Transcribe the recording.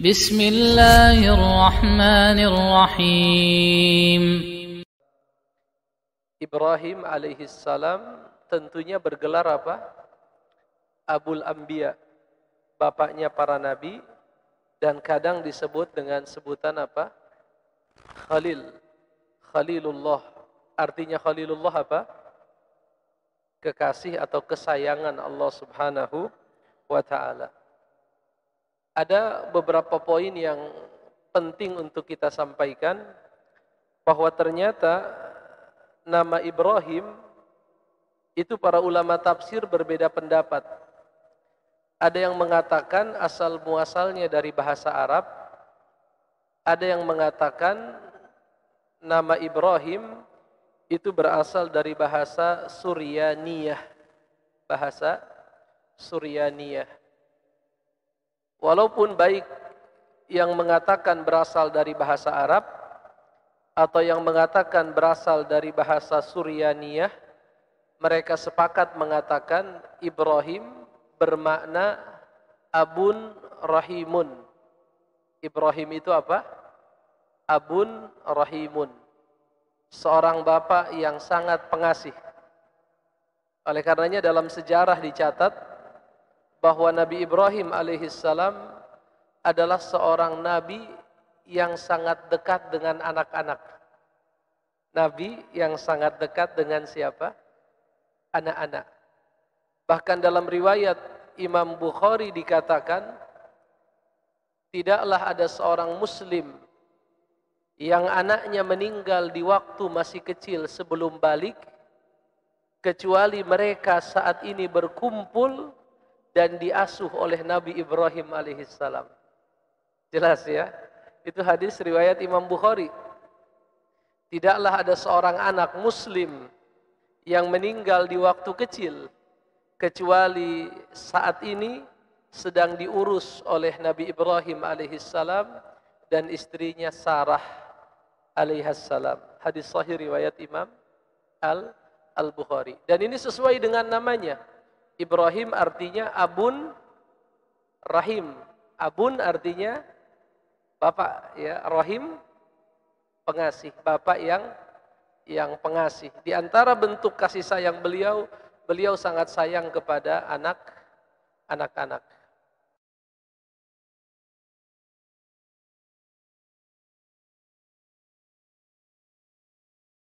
Bismillahirrahmanirrahim. Ibrahim alaihissalam tentunya bergelar apa? Abul Anbiya, bapaknya para nabi, dan kadang disebut dengan sebutan apa? Khalil, Khalilullah. Artinya Khalilullah apa? Kekasih atau kesayangan Allah Subhanahu wa Ta'ala. Ada beberapa poin yang penting untuk kita sampaikan, bahwa ternyata nama Ibrahim itu para ulama tafsir berbeda pendapat. Ada yang mengatakan asal muasalnya dari bahasa Arab, ada yang mengatakan nama Ibrahim itu berasal dari bahasa Suryaniyah. Bahasa Suryaniyah. Walaupun baik yang mengatakan berasal dari bahasa Arab atau yang mengatakan berasal dari bahasa Suryaniyah, mereka sepakat mengatakan Ibrahim bermakna Abun Rahimun. Ibrahim itu apa? Abun Rahimun. Seorang bapak yang sangat pengasih. Oleh karenanya dalam sejarah dicatat bahwa Nabi Ibrahim alaihissalam adalah seorang nabi yang sangat dekat dengan anak-anak. Nabi yang sangat dekat dengan siapa? Anak-anak. Bahkan dalam riwayat Imam Bukhari dikatakan, tidaklah ada seorang muslim yang anaknya meninggal di waktu masih kecil sebelum balik, kecuali mereka saat ini berkumpul dan diasuh oleh Nabi Ibrahim alaihissalam. Jelas ya? Itu hadis riwayat Imam Bukhari. Tidaklah ada seorang anak muslim yang meninggal di waktu kecil, kecuali saat ini sedang diurus oleh Nabi Ibrahim alaihissalam dan istrinya Sarah alaihissalam. Hadis sahih riwayat Imam Al-Bukhari. Dan ini sesuai dengan namanya. Ibrahim artinya Abun Rahim. Abun artinya bapak, ya. Rahim, pengasih, bapak yang pengasih. Di antara bentuk kasih sayang beliau, beliau sangat sayang kepada anak-anak.